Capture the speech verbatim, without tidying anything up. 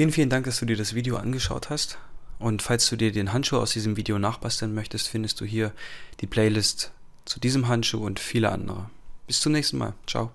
Vielen, vielen Dank, dass du dir das Video angeschaut hast. Und falls du dir den Handschuh aus diesem Video nachbasteln möchtest, findest du hier die Playlist zu diesem Handschuh und viele andere. Bis zum nächsten Mal. Ciao.